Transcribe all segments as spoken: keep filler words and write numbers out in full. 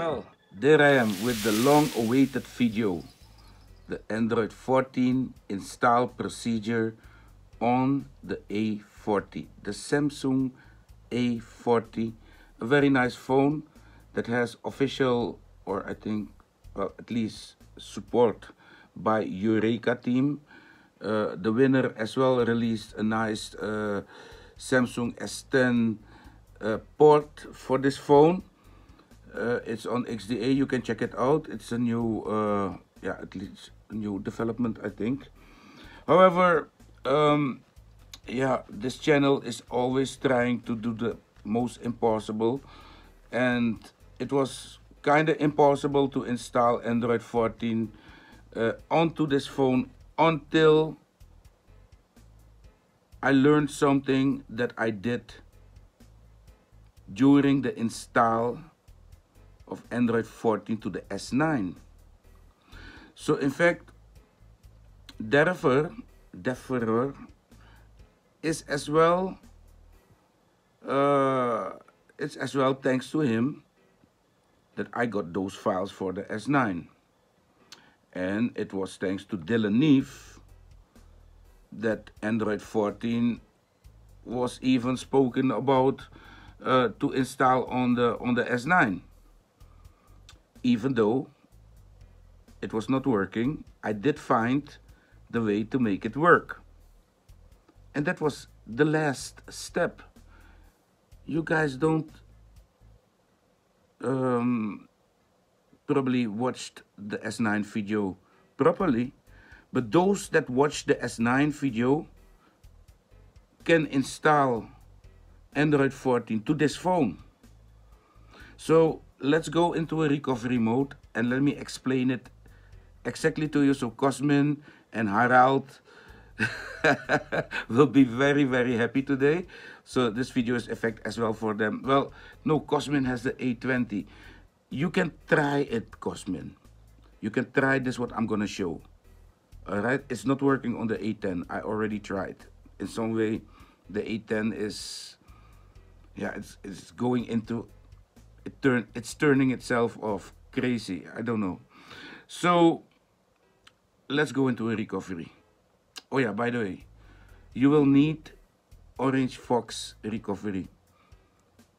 Well, there I am with the long-awaited video, the Android fourteen install procedure on the A forty, the Samsung A forty, a very nice phone that has official, or I think, well, at least support by Eureka team. Uh, the winner as well released a nice uh, Samsung S ten uh, port for this phone. Uh, it's on X D A. You can check it out. It's a new, uh, yeah, at least a new development, I think. However, um, yeah, this channel is always trying to do the most impossible, and it was kind of impossible to install Android fourteen uh, onto this phone until I learned something that I did during the install of Android fourteen to the S nine. So in fact, Deveror, Deveror is as well, uh, it's as well thanks to him that I got those files for the S nine. And it was thanks to Dylan Neve that Android fourteen was even spoken about uh, to install on the on the S nine. Even though it was not working, I did find the way to make it work. And that was the last step. You guys don't um, probably watched the S nine video properly, but those that watched the S nine video can install Android fourteen to this phone. So let's go into a recovery mode and let me explain it exactly to you. So Cosmin and Harald will be very, very happy today. So this video is effect as well for them. Well, no, Cosmin has the A twenty. You can try it, Cosmin. You can try this, what I'm going to show. All right. It's not working on the A ten. I already tried. In some way, the A ten is, yeah, it's, it's going into... It turn, it's turning itself off. Crazy. I don't know. So, let's go into a recovery. Oh yeah, by the way, you will need Orange Fox recovery.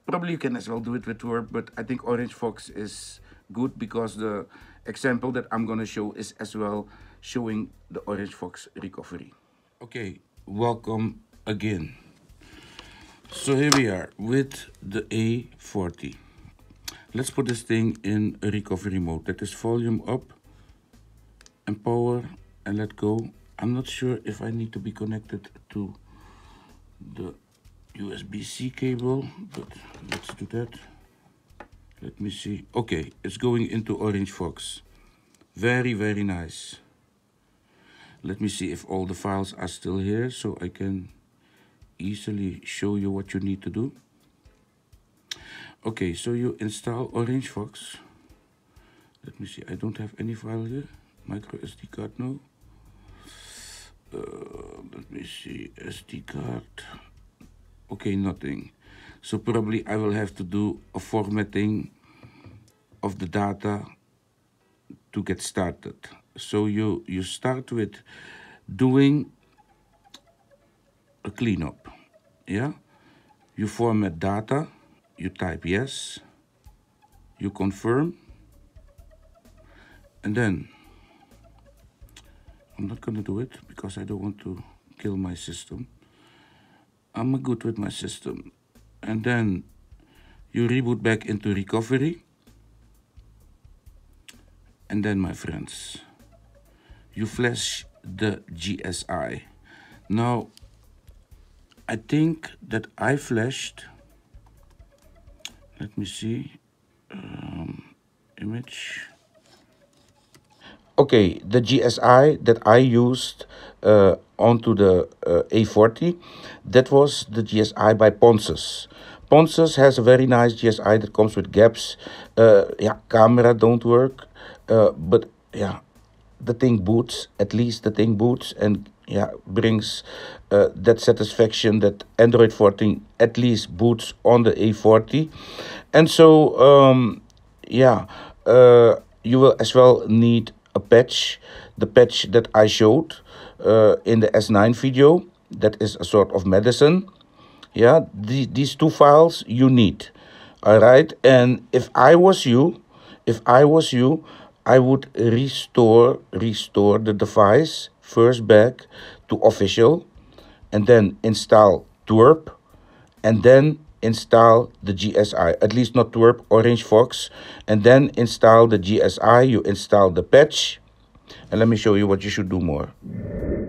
Probably you can as well do it with T W R P, but I think Orange Fox is good because the example that I'm going to show is as well showing the Orange Fox recovery. Okay, welcome again. So here we are with the A forty. Let's put this thing in a recovery mode. That is volume up and power and let go. I'm not sure if I need to be connected to the U S B C cable, but let's do that. Let me see. Okay, it's going into Orange Fox. Very, very nice. Let me see if all the files are still here so I can easily show you what you need to do. Okay, so you install Orange Fox. Let me see, I don't have any file here. Micro S D card, no. Uh, let me see, S D card. Okay, nothing. So probably I will have to do a formatting of the data to get started. So you, you start with doing a cleanup, yeah? You format data. You type yes, you confirm, and then I'm not gonna do it because I don't want to kill my system. I'm good with my system. And then you reboot back into recovery. And then, my friends, you flash the G S I. Now, I think that I flashed. Let me see, um, image. Okay, the G S I that I used uh, onto the uh, A forty, that was the G S I by Ponces. Ponces has a very nice G S I that comes with Gapps. Uh, yeah, camera don't work, uh, but yeah, the thing boots, at least the thing boots, and yeah, brings uh, that satisfaction that Android fourteen at least boots on the A forty. And so um, yeah, uh, you will as well need a patch, the patch that I showed uh, in the S nine video. That is a sort of medicine. Yeah, the, these two files you need. All right, and if I was you, if I was you, I would restore, restore the device first back to official, and then install T W R P, and then install the G S I, at least not T W R P, Orange Fox, and then install the G S I, you install the patch, and let me show you what you should do more.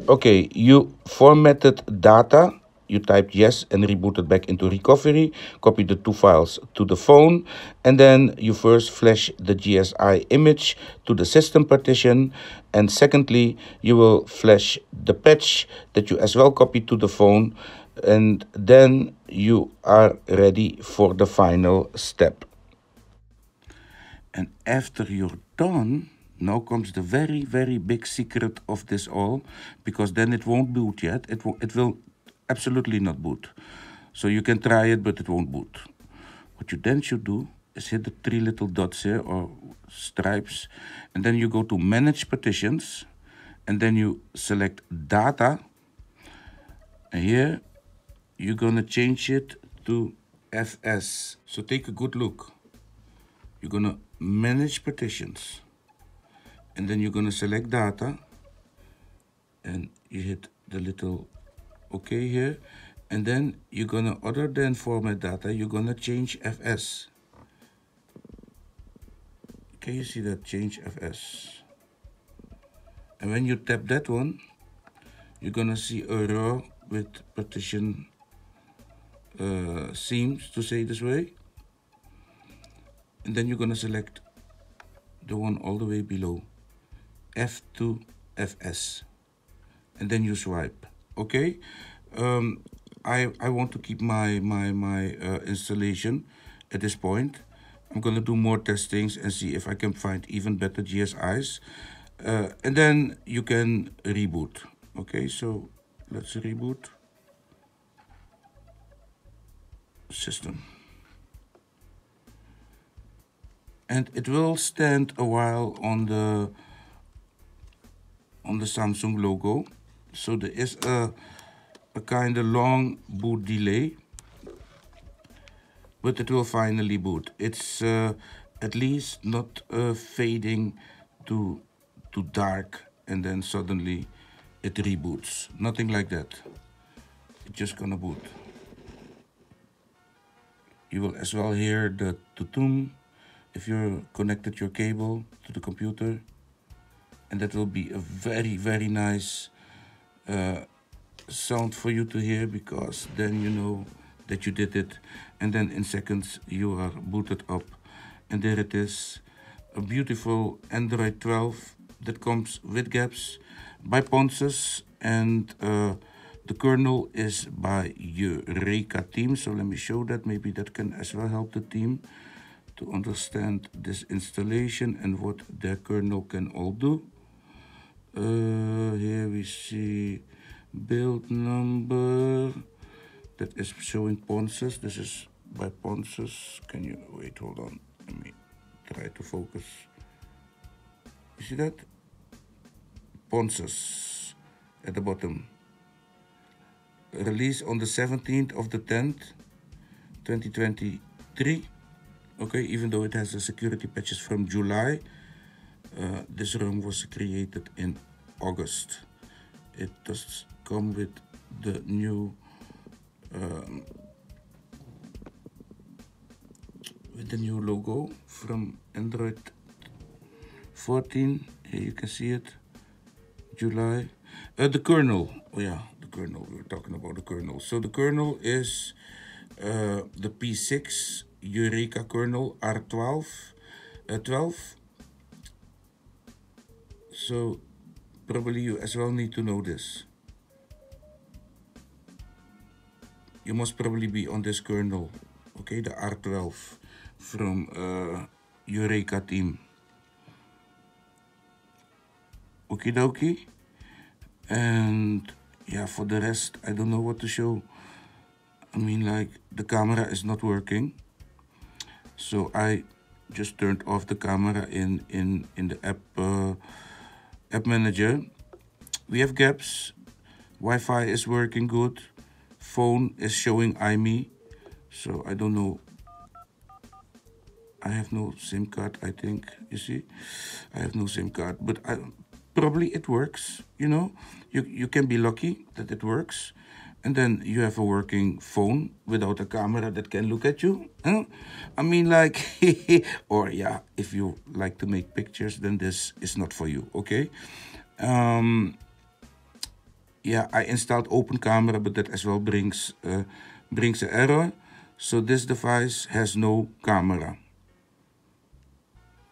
Okay, you formatted data, you typed yes and rebooted back into recovery, copy the two files to the phone, and then you first flash the G S I image to the system partition, and secondly, you will flash the patch that you as well copied to the phone, and then you are ready for the final step. And after you're done, now comes the very, very big secret of this all, because then it won't boot yet. It, it will absolutely not boot. So you can try it, but it won't boot. What you then should do is hit the three little dots here, or stripes, and then you go to Manage Partitions, and then you select Data, and here you're gonna change it to F S. So take a good look. You're gonna manage partitions, and then you're gonna select data, and you hit the little OK here, and then you're gonna, other than format data, you're gonna change F S. Can you see that? Change F S. And when you tap that one, you're gonna see a row with partition uh, seams, to say this way, and then you're gonna select the one all the way below, F two F S, and then you swipe. Okay, um, I I want to keep my my my uh, installation at this point. I'm gonna do more testings and see if I can find even better G S Is, uh, and then you can reboot. Okay, so. Let's reboot system. And it will stand a while on the on the Samsung logo. So there is a, a kind of long boot delay, but it will finally boot. It's uh, at least not uh, fading to, to dark and then suddenly it reboots, nothing like that. It's just gonna boot. You will as well hear the tutum if you connected your cable to the computer, and that will be a very, very nice uh, sound for you to hear, because then you know that you did it, and then in seconds you are booted up. And there it is, a beautiful Android twelve that comes with Gapps by Ponces, and uh, the kernel is by Eureka team. So let me show that, maybe that can as well help the team to understand this installation and what their kernel can all do. Uh, here we see build number, that is showing Ponces. This is by Ponces. Can you, wait, hold on, let me try to focus. You see that? Ponces at the bottom. Release on the seventeenth of the tenth, twenty twenty-three. Okay, even though it has the security patches from July, uh, this ROM was created in August. It does come with the new um, with the new logo from Android fourteen. Here you can see it. July, uh, the kernel, oh yeah, the kernel, we were talking about the kernel. So the kernel is uh, the P six Eureka kernel R twelve, uh, twelve. So probably you as well need to know this. You must probably be on this kernel, okay, the R twelve from uh, Eureka team. Okie dokie, and yeah, for the rest, I don't know what to show. I mean, like, the camera is not working, so I just turned off the camera in in in the app uh, app manager. We have gaps. Wi-Fi is working good. Phone is showing I M E I. So I don't know. I have no SIM card, I think. You see, I have no SIM card, but I, probably it works. You know, you you can be lucky that it works. And then you have a working phone without a camera that can look at you. Huh? I mean, like, or yeah, if you like to make pictures, then this is not for you, okay? Um, yeah, I installed Open Camera, but that as well brings, uh, brings an error. So this device has no camera.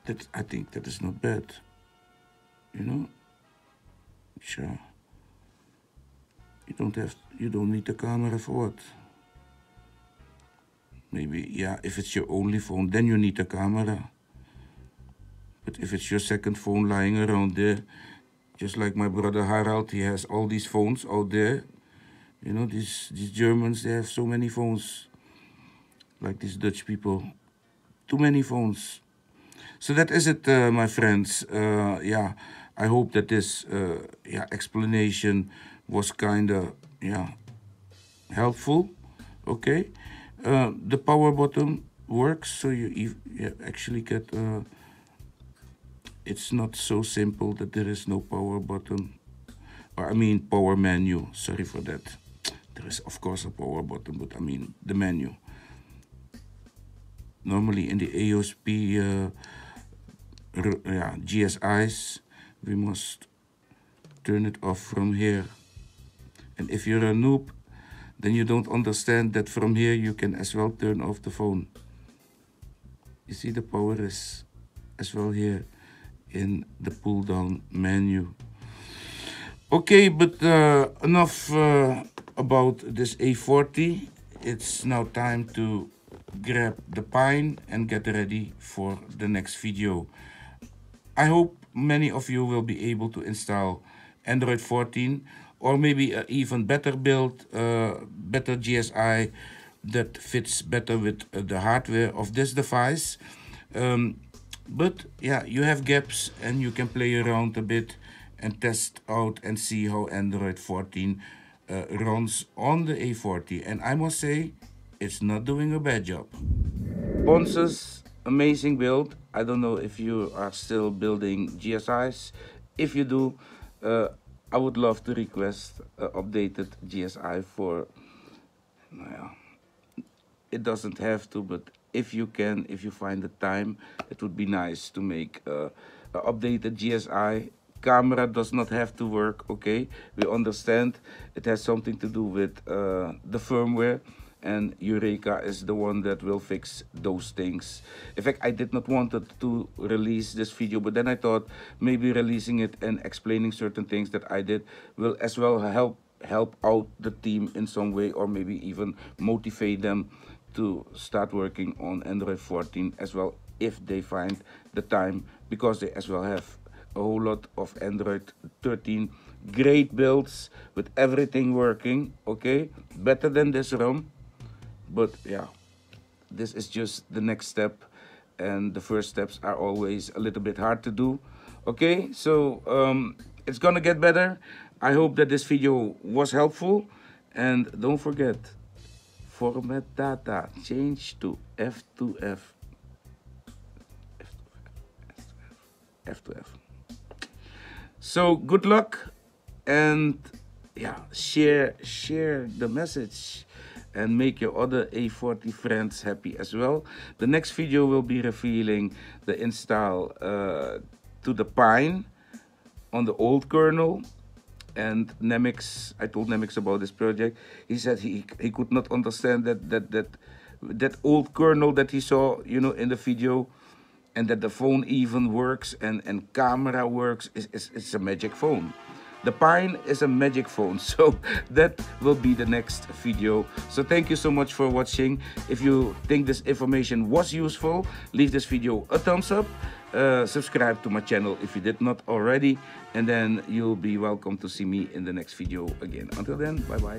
That, I think that is not bad, you know? Sure. You don't have, you don't need a camera for what? Maybe, yeah, if it's your only phone, then you need a camera. But if it's your second phone lying around there, just like my brother Harald, he has all these phones out there. You know, these, these Germans, they have so many phones. Like these Dutch people. Too many phones. So that is it, uh, my friends. Uh, yeah, I hope that this uh, yeah, explanation was kind of, yeah, helpful, okay? Uh, the power button works, so you, you actually get, uh, it's not so simple that there is no power button, or I mean power menu, sorry for that. There is of course a power button, but I mean the menu. Normally in the A O S P, uh, yeah, G S Is, we must turn it off from here. And if you're a noob, then you don't understand that from here you can as well turn off the phone. You see the power is as well here in the pull down menu. Okay, but uh, enough uh, about this A forty. It's now time to grab the pine and get ready for the next video. I hope many of you will be able to install Android fourteen. Or maybe an even better build, uh, better G S I that fits better with uh, the hardware of this device. Um, but yeah, you have gaps and you can play around a bit and test out and see how Android fourteen uh, runs on the A forty. And I must say, it's not doing a bad job. Ponces, amazing build. I don't know if you are still building G S Is. If you do, uh, I would love to request uh, updated G S I for, well, it doesn't have to, but if you can, if you find the time, it would be nice to make uh, an updated G S I. Camera does not have to work, okay? We understand it has something to do with uh, the firmware, and Eureka is the one that will fix those things. In fact, I did not want to release this video, but then I thought maybe releasing it and explaining certain things that I did will as well help help out the team in some way, or maybe even motivate them to start working on Android fourteen as well, if they find the time, because they as well have a whole lot of Android thirteen great builds with everything working, okay? Better than this ROM. But yeah, this is just the next step, and the first steps are always a little bit hard to do. Okay, so um, it's gonna get better. I hope that this video was helpful, and don't forget, format data, change to F two F S. F two F. So good luck, and yeah, share share the message. And make your other A forty friends happy as well. The next video will be revealing the install uh, to the Pine on the old kernel. And Nemix, I told Nemix about this project. He said he, he could not understand that, that, that, that old kernel that he saw, you know, in the video. And that the phone even works and, and camera works. It's, it's, it's a magic phone. The Pine is a magic phone, so that will be the next video. So thank you so much for watching. If you think this information was useful, leave this video a thumbs up. Uh, subscribe to my channel if you did not already. And then you'll be welcome to see me in the next video again. Until then, bye-bye.